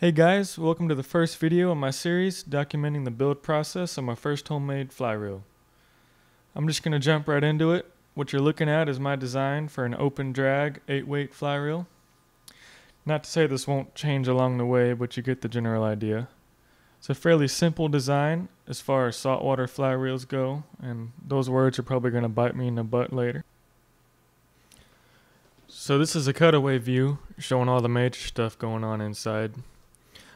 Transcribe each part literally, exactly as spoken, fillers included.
Hey guys, welcome to the first video in my series documenting the build process of my first homemade fly reel. I'm just going to jump right into it. What you're looking at is my design for an open drag eight weight fly reel. Not to say this won't change along the way, but you get the general idea. It's a fairly simple design as far as saltwater fly reels go, and those words are probably going to bite me in the butt later. So this is a cutaway view showing all the major stuff going on inside.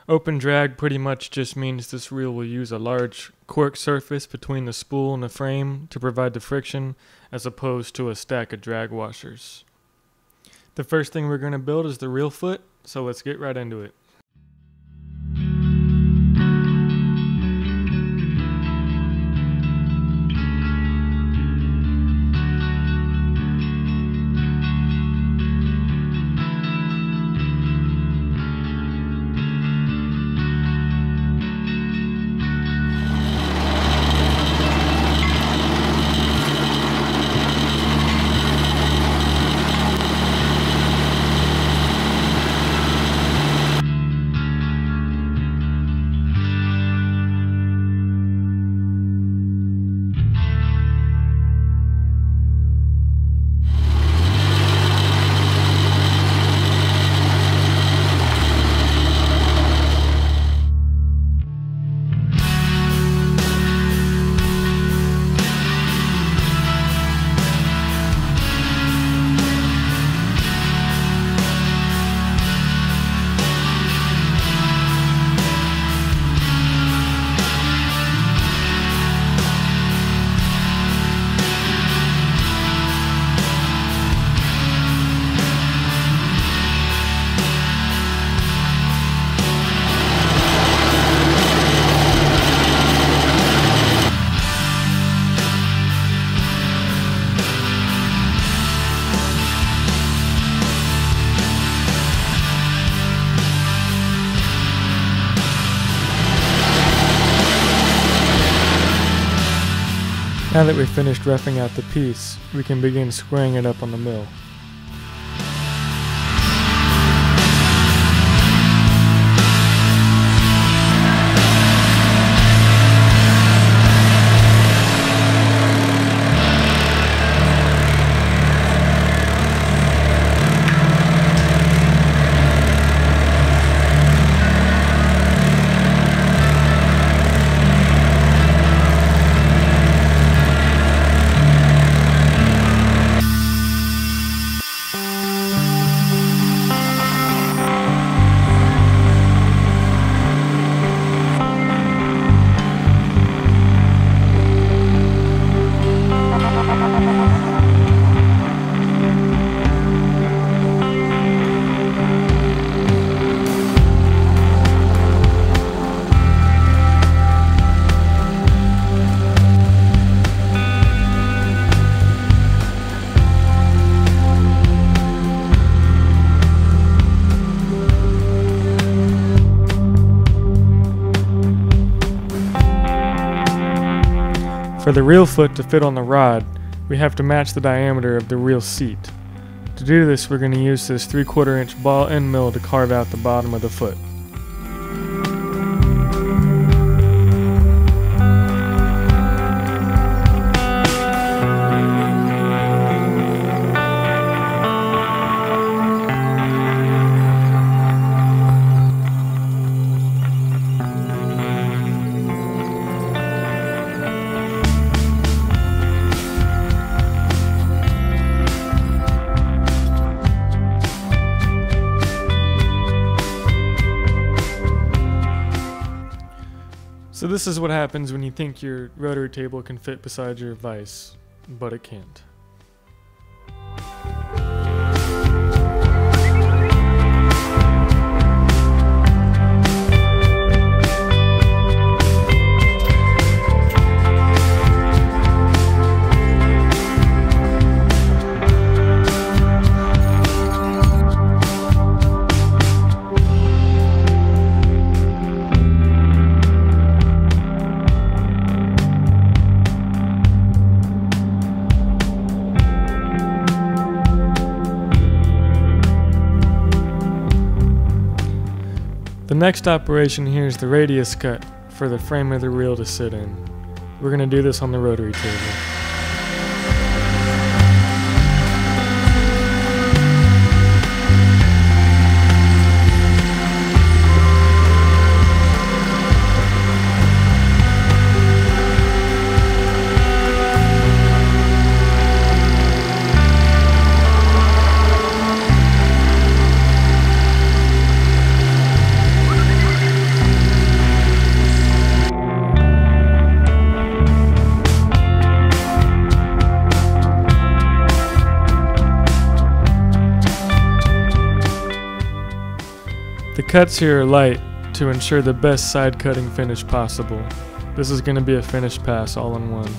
Open drag pretty much just means this reel will use a large cork surface between the spool and the frame to provide the friction, as opposed to a stack of drag washers. The first thing we're going to build is the reel foot, so let's get right into it. Now that we've finished roughing out the piece, we can begin squaring it up on the mill. For the reel foot to fit on the rod, we have to match the diameter of the reel seat. To do this, we're going to use this three quarter inch ball end mill to carve out the bottom of the foot. So this is what happens when you think your rotary table can fit beside your vise, but it can't. next operation here is the radius cut for the frame of the reel to sit in. We're going to do this on the rotary table. The cuts here are light to ensure the best side cutting finish possible. This is going to be a finished pass all in one.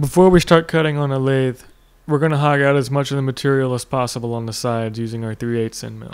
Before we start cutting on a lathe, we're going to hog out as much of the material as possible on the sides using our three eighths inch mill.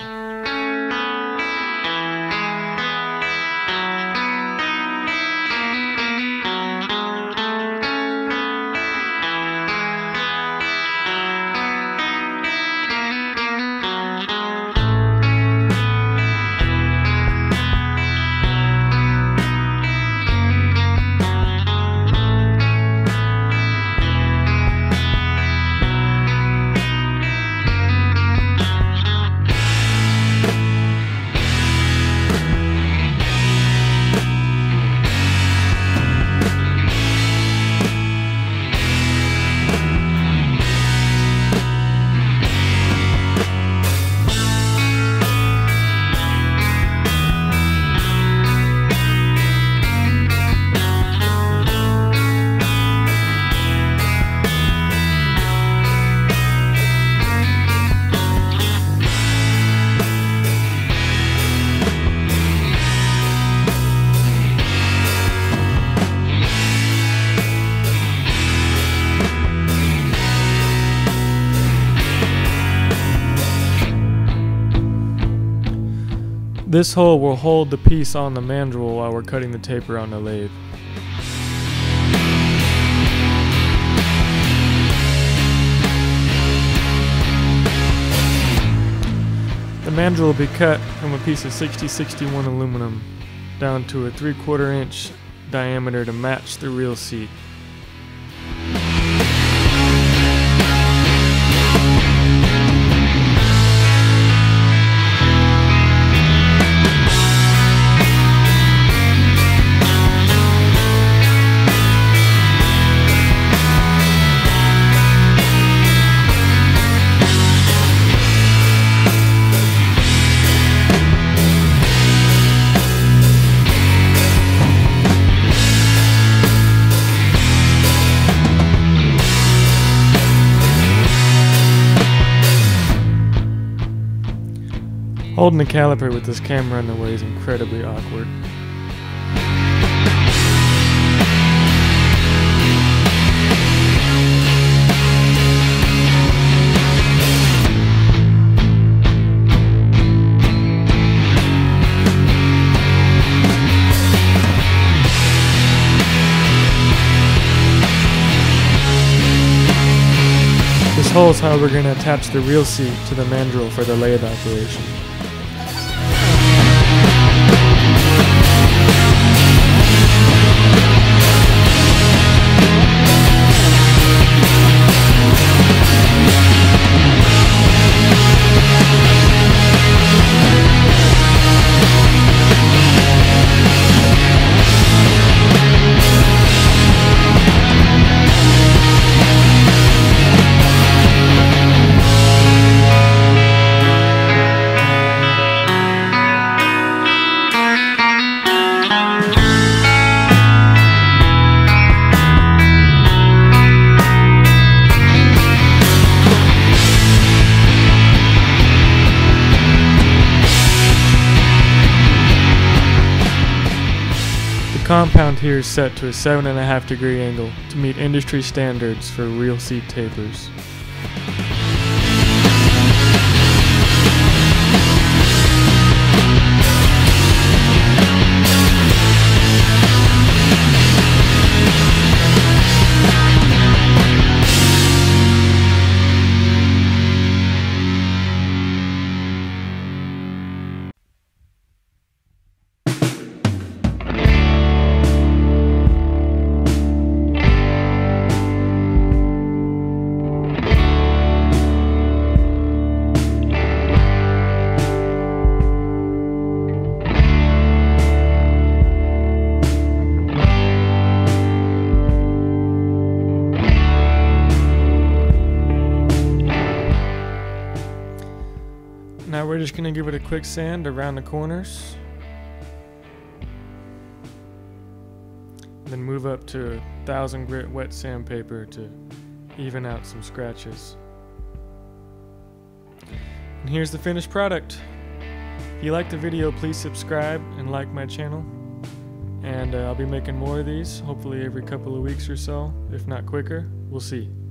This hole will hold the piece on the mandrel while we're cutting the taper on the lathe. The mandrel will be cut from a piece of sixty sixty-one aluminum down to a three quarter inch diameter to match the reel seat. Holding the caliper with this camera in the way is incredibly awkward. This hole is how we're going to attach the reel seat to the mandrel for the lathe operation. The compound here is set to a seven point five degree angle to meet industry standards for real seat tapers. Now we're just going to give it a quick sand around the corners, then move up to one thousand grit wet sandpaper to even out some scratches. And here's the finished product. If you like the video, please subscribe and like my channel, and uh, I'll be making more of these, hopefully every couple of weeks or so, if not quicker. We'll see.